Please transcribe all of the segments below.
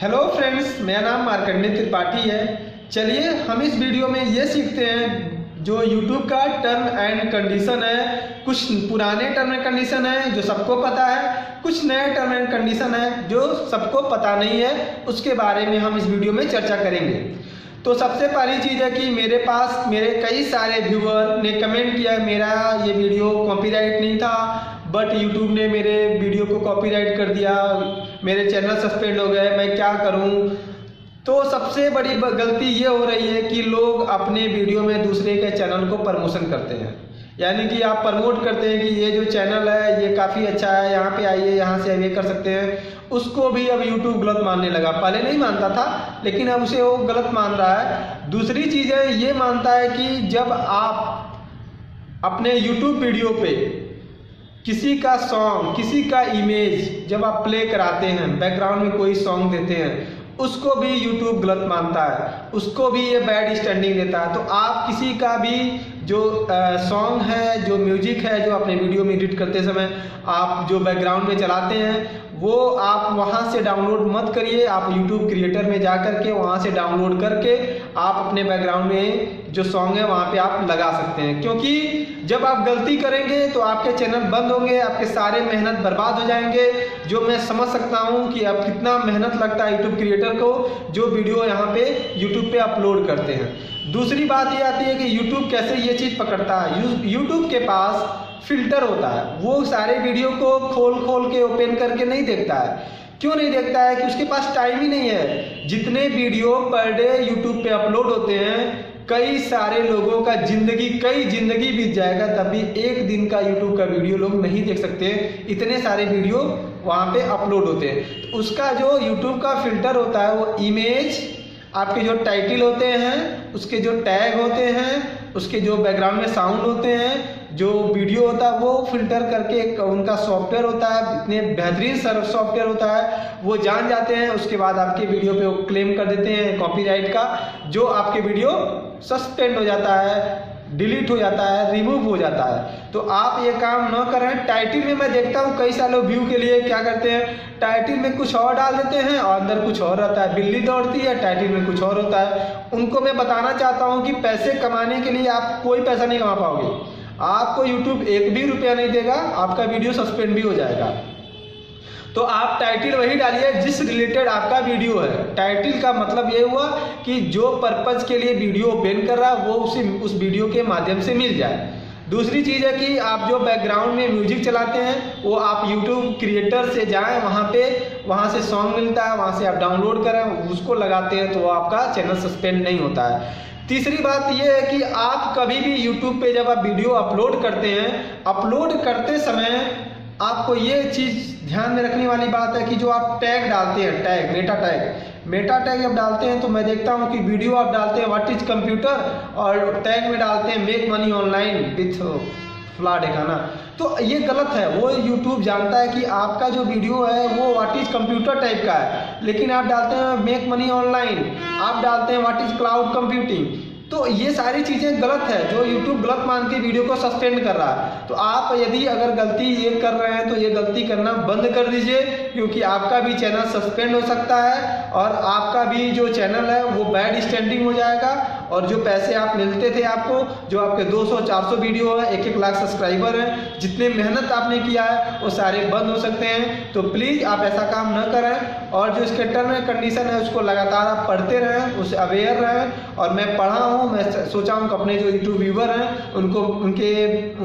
Hello friends, मेरा नाम मार्कंडे त्रिपाठी है। चलिए हम इस वीडियो में ये सीखते हैं जो YouTube का टर्म एंड कंडीशन है। कुछ पुराने टर्म एंड कंडीशन है जो सबको पता है, कुछ नए टर्म एंड कंडीशन है जो सबको पता नहीं है, उसके बारे में हम इस वीडियो में चर्चा करेंगे। तो सबसे पहली चीज़ है कि मेरे पास मेरे कई सारे व्यूअर ने कमेंट किया मेरा ये वीडियो कॉपीराइट नहीं था, बट YouTube ने मेरे वीडियो को कॉपीराइट कर दिया, मेरे चैनल सस्पेंड हो गए, मैं क्या करूं। तो सबसे बड़ी गलती ये हो रही है कि लोग अपने वीडियो में दूसरे के चैनल को प्रमोशन करते हैं, यानी कि आप प्रमोट करते हैं कि ये जो चैनल है ये काफ़ी अच्छा है, यहाँ पे आइए, यहाँ से ये कर सकते हैं। उसको भी अब YouTube गलत मानने लगा, पहले नहीं मानता था लेकिन अब उसे वो गलत मान रहा है। दूसरी चीज़ है ये मानता है कि जब आप अपने YouTube वीडियो पे किसी का सॉन्ग, किसी का इमेज जब आप प्ले कराते हैं, बैकग्राउंड में कोई सॉन्ग देते हैं, उसको भी YouTube गलत मानता है, उसको भी ये बैड स्टैंडिंग देता है। तो आप किसी का भी जो सॉन्ग है, जो म्यूजिक है, जो अपने वीडियो में एडिट करते समय आप जो बैकग्राउंड में चलाते हैं, वो आप वहाँ से डाउनलोड मत करिए। आप YouTube क्रिएटर में जा कर के वहाँ से डाउनलोड करके आप अपने बैकग्राउंड में जो सॉन्ग है वहाँ पे आप लगा सकते हैं, क्योंकि जब आप गलती करेंगे तो आपके चैनल बंद होंगे, आपके सारे मेहनत बर्बाद हो जाएंगे। जो मैं समझ सकता हूँ कि अब कितना मेहनत लगता है YouTube क्रिएटर को जो वीडियो यहाँ पे YouTube पे अपलोड करते हैं। दूसरी बात ये आती है कि YouTube कैसे ये चीज़ पकड़ता है। YouTube के पास फिल्टर होता है, वो सारे वीडियो को खोल के ओपन करके नहीं देखता है। क्यों नहीं देखता है कि उसके पास टाइम ही नहीं है। जितने वीडियो पर डे YouTube पे अपलोड होते हैं, कई सारे लोगों का कई जिंदगी बीत जाएगा तभी एक दिन का YouTube का वीडियो लोग नहीं देख सकते, इतने सारे वीडियो वहाँ पे अपलोड होते हैं। तो उसका जो YouTube का फिल्टर होता है वो इमेज, आपके जो टाइटल होते हैं, उसके जो टैग होते हैं, उसके जो बैकग्राउंड में साउंड होते हैं, जो वीडियो होता है वो फिल्टर करके उनका सॉफ्टवेयर होता है, इतने बेहतरीन सॉफ्टवेयर होता है, वो जान जाते हैं। उसके बाद आपके वीडियो पे वो क्लेम कर देते हैं कॉपीराइट का, जो आपके वीडियो सस्पेंड हो जाता है, डिलीट हो जाता है, रिमूव हो जाता है। तो आप ये काम न करें। टाइटल में मैं देखता हूँ कई सारे लोग व्यू के लिए क्या करते हैं, टाइटल में कुछ और डाल देते हैं और अंदर कुछ और रहता है, बिल्ली दौड़ती है टाइटल में कुछ और होता है। उनको मैं बताना चाहता हूँ कि पैसे कमाने के लिए आप कोई पैसा नहीं कमा पाओगे, आपको YouTube एक भी रुपया नहीं देगा, आपका वीडियो सस्पेंड भी हो जाएगा। तो आप टाइटल वही डालिए जिस रिलेटेड आपका वीडियो है। टाइटल का मतलब ये हुआ कि जो पर्पज के लिए वीडियो ओपन कर रहा है वो उस वीडियो के माध्यम से मिल जाए। दूसरी चीज़ है कि आप जो बैकग्राउंड में म्यूजिक चलाते हैं वो आप YouTube क्रिएटर से जाएं, वहाँ से सॉन्ग मिलता है, वहाँ से आप डाउनलोड करें, उसको लगाते हैं तो आपका चैनल सस्पेंड नहीं होता है। तीसरी बात यह है कि आप कभी भी YouTube पे जब आप वीडियो अपलोड करते हैं, अपलोड करते समय आपको ये चीज़ ध्यान में रखने वाली बात है कि जो आप टैग डालते हैं, टैग, मेटा टैग जब डालते हैं तो मैं देखता हूँ कि वीडियो आप डालते हैं व्हाट इज कंप्यूटर और टैग में डालते हैं मेक मनी ऑनलाइन विथ फ्लॉट दिखाना, तो ये गलत है। वो YouTube जानता है कि आपका जो वीडियो है वो व्हाट इज कंप्यूटर टाइप का है, लेकिन आप डालते हैं मेक मनी ऑनलाइन, आप डालते हैं व्हाट इज क्लाउड कंप्यूटिंग, तो ये सारी चीज़ें गलत है जो YouTube गलत मान के वीडियो को सस्पेंड कर रहा है। तो आप यदि अगर गलती ये कर रहे हैं तो ये गलती करना बंद कर दीजिए, क्योंकि आपका भी चैनल सस्पेंड हो सकता है और आपका भी जो चैनल है वो बैड स्टैंडिंग हो जाएगा। और जो पैसे आप मिलते थे आपको, जो आपके 200-400 वीडियो है, 1-1 लाख सब्सक्राइबर हैं, जितने मेहनत आपने किया है वो सारे बंद हो सकते हैं। तो प्लीज़ आप ऐसा काम न करें, और जो इसके टर्म एंड कंडीशन है उसको लगातार आप पढ़ते रहें, उससे अवेयर रहें। और मैं पढ़ा हूँ, मैं सोचा हूँ कि अपने जो यूट्यूब व्यूवर हैं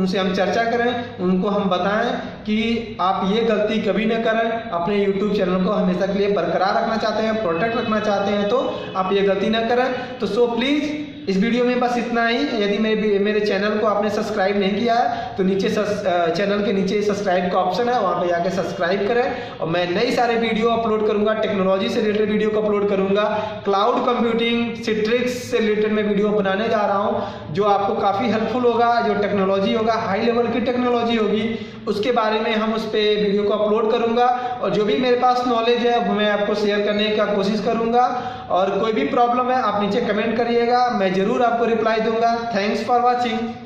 उनसे हम चर्चा करें, उनको हम बताएँ कि आप ये गलती कभी ना करें। अपने YouTube चैनल को हमेशा के लिए बरकरार रखना चाहते हैं, प्रोटेक्ट रखना चाहते हैं, तो आप ये गलती ना करें। तो सो प्लीज़ इस वीडियो में बस इतना ही। यदि मेरे चैनल को आपने सब्सक्राइब नहीं किया है तो नीचे चैनल के नीचे सब्सक्राइब का ऑप्शन है, वहाँ पे जाकर सब्सक्राइब करें। और मैं नई सारे वीडियो अपलोड करूँगा, टेक्नोलॉजी से रिलेटेड वीडियो को अपलोड करूँगा, क्लाउड कंप्यूटिंग, सिट्रिक्स से रिलेटेड मैं वीडियो बनाने जा रहा हूँ जो आपको काफ़ी हेल्पफुल होगा, जो टेक्नोलॉजी होगा, हाई लेवल की टेक्नोलॉजी होगी, उसके बारे में हम उस पर वीडियो को अपलोड करूँगा। और जो भी मेरे पास नॉलेज है वो मैं आपको शेयर करने का कोशिश करूँगा। और कोई भी प्रॉब्लम है आप नीचे कमेंट करिएगा, मैं ज़रूर आपको रिप्लाई दूंगा। Thanks for watching.